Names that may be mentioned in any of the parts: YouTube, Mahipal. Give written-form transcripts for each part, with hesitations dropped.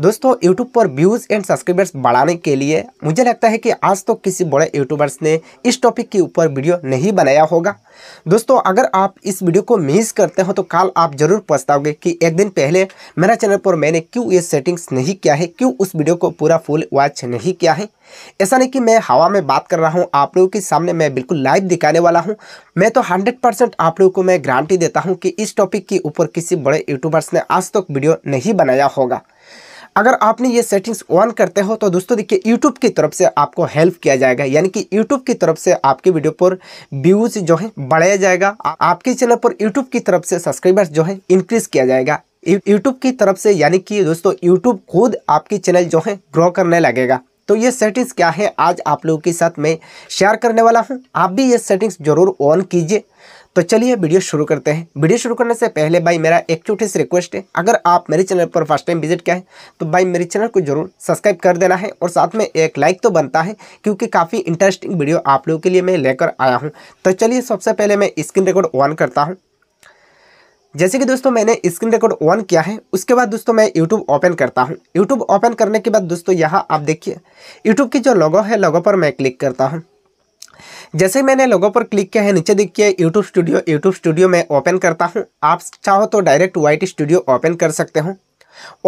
दोस्तों यूट्यूब पर views and subscribers बढ़ाने के लिए मुझे लगता है कि आज तो किसी बड़े यूट्यूबर्स ने इस टॉपिक के ऊपर वीडियो नहीं बनाया होगा। दोस्तों अगर आप इस वीडियो को मिस करते हो तो कल आप जरूर पछताओगे कि एक दिन पहले मेरा चैनल पर मैंने क्यों ये सेटिंग्स नहीं किया है, क्यों उस वीडियो को पूरा फुल वॉच नहीं किया है। ऐसा नहीं कि मैं हवा में बात कर रहा हूँ, आप लोगों के सामने मैं बिल्कुल लाइव दिखाने वाला हूँ। मैं तो 100% आप लोगों को मैं गारंटी देता हूँ कि इस टॉपिक के ऊपर किसी बड़े यूट्यूबर्स ने आज तक वीडियो नहीं बनाया होगा। अगर आपने ये सेटिंग्स ऑन करते हो तो दोस्तों देखिए YouTube की तरफ से आपको हेल्प किया जाएगा, यानी कि YouTube की तरफ से आपके वीडियो पर व्यूज़ जो है बढ़ाया जाएगा, आपके चैनल पर YouTube की तरफ से सब्सक्राइबर्स जो है इंक्रीज़ किया जाएगा YouTube की तरफ से, यानी कि दोस्तों YouTube खुद आपके चैनल जो है ग्रो करने लगेगा। तो ये सेटिंग्स क्या है आज आप लोगों के साथ मैं शेयर करने वाला हूँ, आप भी ये सेटिंग्स जरूर ऑन कीजिए। तो चलिए वीडियो शुरू करते हैं। वीडियो शुरू करने से पहले भाई मेरा एक छोटी सी रिक्वेस्ट है, अगर आप मेरे चैनल पर फर्स्ट टाइम विजिट किया है तो भाई मेरे चैनल को जरूर सब्सक्राइब कर देना है और साथ में एक लाइक तो बनता है, क्योंकि काफ़ी इंटरेस्टिंग वीडियो आप लोगों के लिए मैं लेकर आया हूँ। तो चलिए सबसे पहले मैं स्क्रीन रिकॉर्ड ऑन करता हूँ। जैसे कि दोस्तों मैंने स्क्रीन रिकॉर्ड ऑन किया है, उसके बाद दोस्तों मैं YouTube ओपन करता हूँ। YouTube ओपन करने के बाद दोस्तों यहाँ आप देखिए YouTube की जो लोगो है, लोगो पर मैं क्लिक करता हूँ। जैसे मैंने लोगों पर क्लिक किया है, नीचे देखिए यूट्यूब स्टूडियो मैं ओपन करता हूँ। आप चाहो तो डायरेक्ट वाइट स्टूडियो ओपन कर सकते हो।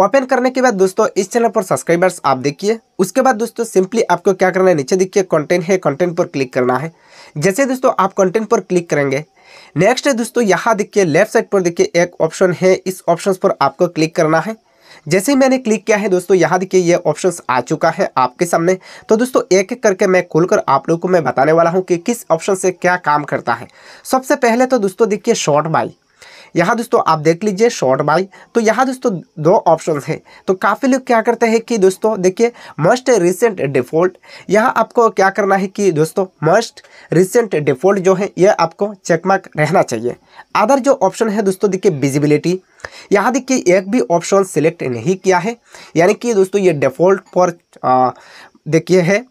ओपन करने के बाद दोस्तों इस चैनल पर सब्सक्राइबर्स आप देखिए। उसके बाद दोस्तों सिंपली आपको क्या करना है, नीचे देखिए कंटेंट है, कंटेंट पर क्लिक करना है। जैसे दोस्तों आप कंटेंट पर क्लिक करेंगे, नेक्स्ट है दोस्तों यहाँ देखिए लेफ्ट साइड पर देखिए एक ऑप्शन है, इस ऑप्शन पर आपको क्लिक करना है। जैसे ही मैंने क्लिक किया है दोस्तों यहाँ देखिए ये ऑप्शंस आ चुका है आपके सामने। तो दोस्तों एक एक करके मैं खोलकर आप लोगों को मैं बताने वाला हूँ कि किस ऑप्शन से क्या काम करता है। सबसे पहले तो दोस्तों देखिए शॉर्ट बाई, यहाँ दोस्तों आप देख लीजिए शॉर्ट बाई। तो यहाँ दोस्तों दो ऑप्शंस हैं। तो काफ़ी लोग क्या करते हैं कि दोस्तों देखिए मोस्ट रिसेंट डिफ़ॉल्ट, यहाँ आपको क्या करना है कि दोस्तों मोस्ट रिसेंट डिफ़ॉल्ट जो है यह आपको चेकमार्क रहना चाहिए। अदर जो ऑप्शन है दोस्तों देखिए विजिबिलिटी, यहाँ देखिए एक भी ऑप्शन सिलेक्ट नहीं किया है, यानी कि दोस्तों ये डिफ़ॉल्ट पर देखिए है,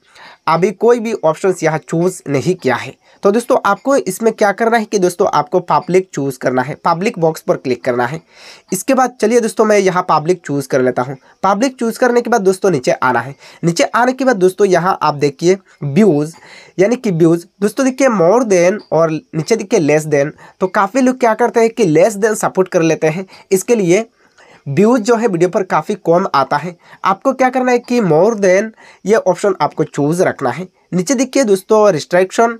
अभी कोई भी ऑप्शंस यहाँ चूज़ नहीं किया है। तो दोस्तों आपको इसमें क्या करना है कि दोस्तों आपको पब्लिक चूज़ करना है, पब्लिक बॉक्स पर क्लिक करना है। इसके बाद चलिए दोस्तों मैं यहाँ पब्लिक चूज़ कर लेता हूँ। पब्लिक चूज़ करने के बाद दोस्तों नीचे आना है। नीचे आने के बाद दोस्तों यहाँ आप देखिए व्यूज़, यानी कि व्यूज़ दोस्तों देखिए मोर देन और नीचे देखिए लेस देन। तो काफ़ी लोग क्या करते हैं कि लेस देन सपोर्ट कर लेते हैं, इसके लिए व्यूज़ जो है वीडियो पर काफ़ी कम आता है। आपको क्या करना है कि मोर देन ये ऑप्शन आपको चूज़ रखना है। नीचे देखिए दोस्तों रिस्ट्रिक्शन,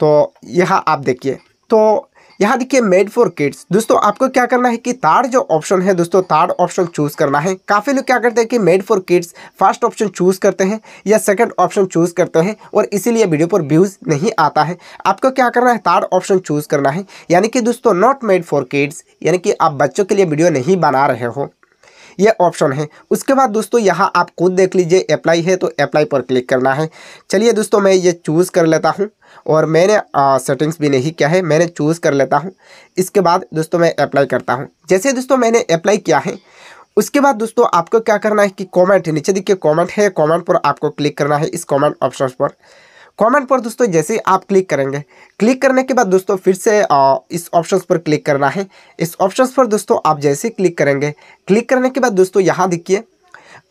तो यहाँ आप देखिए, तो यहाँ देखिए मेड फॉर किड्स। दोस्तों आपको क्या करना है कि थर्ड जो ऑप्शन है दोस्तों थर्ड ऑप्शन चूज़ करना है। काफ़ी लोग क्या करते हैं कि made for kids first option choose करते हैं या सेकंड ऑप्शन चूज़ करते हैं और इसीलिए वीडियो पर व्यूज़ नहीं आता है। आपको क्या करना है थर्ड ऑप्शन चूज़ करना है, यानी कि दोस्तों नॉट मेड फॉर किड्स, यानी कि आप बच्चों के लिए वीडियो नहीं बना रहे हो, ये ऑप्शन है। उसके बाद दोस्तों यहाँ आप खुद देख लीजिए अप्लाई है, तो अप्लाई पर क्लिक करना है। चलिए दोस्तों मैं ये चूज़ कर लेता हूँ और मैंने सेटिंग्स भी नहीं किया है, मैंने चूज़ कर लेता हूँ। इसके बाद दोस्तों मैं अप्लाई करता हूँ। जैसे दोस्तों मैंने अप्लाई किया है, उसके बाद दोस्तों आपको क्या करना है कि कॉमेंट, नीचे देखिए कॉमेंट है, कॉमेंट पर आपको क्लिक करना है। इस कॉमेंट ऑप्शन पर दोस्तों जैसे ही आप क्लिक करेंगे, क्लिक करने के बाद दोस्तों फिर से इस ऑप्शंस पर क्लिक करना है। इस ऑप्शंस पर दोस्तों आप जैसे ही क्लिक करेंगे, क्लिक करने के बाद दोस्तों यहाँ देखिए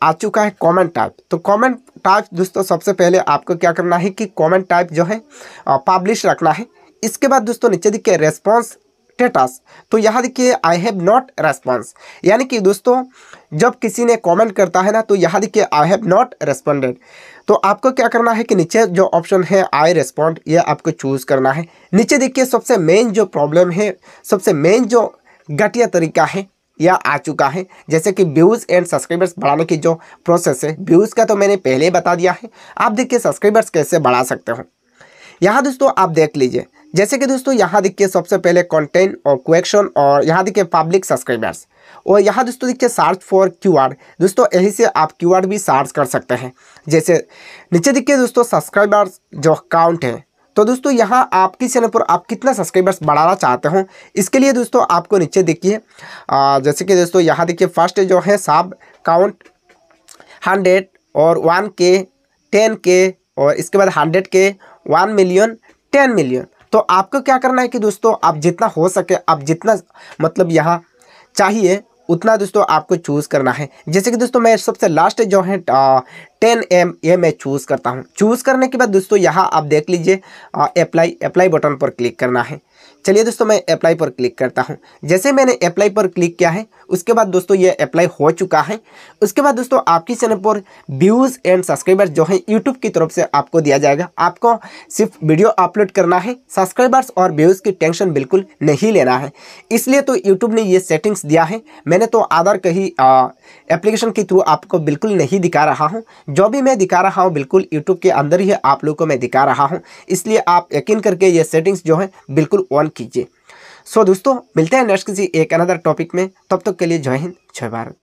आ चुका है कमेंट टाइप। तो कमेंट टाइप दोस्तों सबसे पहले आपको क्या करना है कि कमेंट टाइप जो है पब्लिश रखना है। इसके बाद दोस्तों नीचे देखिए रेस्पॉन्स स्टेटस, तो यहाँ देखिए आई हैव नॉट रेस्पॉन्स, यानी कि दोस्तों जब किसी ने कमेंट करता है ना तो यहाँ देखिए आई हैव नॉट रेस्पॉन्डेड। तो आपको क्या करना है कि नीचे जो ऑप्शन है आई रेस्पॉन्ड, ये आपको चूज़ करना है। नीचे देखिए सबसे मेन जो प्रॉब्लम है, सबसे मेन जो घटिया तरीका है यह आ चुका है, जैसे कि व्यूज़ एंड सब्सक्राइबर्स बढ़ाने की जो प्रोसेस है। व्यूज़ का तो मैंने पहले ही बता दिया है, आप देखिए सब्सक्राइबर्स कैसे बढ़ा सकते हो। यहाँ दोस्तों आप देख लीजिए, जैसे कि दोस्तों यहाँ देखिए सबसे पहले कंटेंट और क्वेश्चन और यहाँ देखिए पब्लिक सब्सक्राइबर्स और यहाँ दोस्तों देखिए सर्च फॉर क्यूआर। दोस्तों यहीं से आप क्यूआर भी सर्च कर सकते हैं। जैसे नीचे देखिए दोस्तों सब्सक्राइबर्स जो काउंट है, तो दोस्तों यहाँ आपके चैनल पर आप कितना सब्सक्राइबर्स बढ़ाना चाहते हो, इसके लिए दोस्तों आपको नीचे देखिए जैसे कि दोस्तों यहाँ देखिए फर्स्ट जो है सब काउंट 100 और 1K 10K और इसके बाद 100K 1 मिलियन 10 मिलियन। तो आपको क्या करना है कि दोस्तों आप जितना हो सके, आप जितना मतलब यहाँ चाहिए उतना दोस्तों आपको चूज़ करना है। जैसे कि दोस्तों मैं सबसे लास्ट जो है 10 AM ये मैं चूज़ करता हूँ। चूज़ करने के बाद दोस्तों यहाँ आप देख लीजिए अप्लाई बटन पर क्लिक करना है। चलिए दोस्तों मैं अप्लाई पर क्लिक करता हूं। जैसे मैंने अप्लाई पर क्लिक किया है उसके बाद दोस्तों ये अप्लाई हो चुका है। उसके बाद दोस्तों आपकी चैनल पर व्यूज़ एंड सब्सक्राइबर्स जो है यूट्यूब की तरफ से आपको दिया जाएगा। आपको सिर्फ वीडियो अपलोड करना है, सब्सक्राइबर्स और व्यूज़ की टेंशन बिल्कुल नहीं लेना है। इसलिए तो यूट्यूब ने ये सेटिंग्स दिया है। मैंने तो अदर कहीं एप्लीकेशन के थ्रू आपको बिल्कुल नहीं दिखा रहा हूँ। जो भी मैं दिखा रहा हूँ बिल्कुल यूट्यूब के अंदर ही आप लोगों को मैं दिखा रहा हूँ। इसलिए आप यकीन करके ये सेटिंग्स जो है बिल्कुल ऑन कीजिए। सो दोस्तों मिलते हैं नेक्स्ट किसी एक अनदर टॉपिक में। तब तक के लिए जय हिंद जय भारत।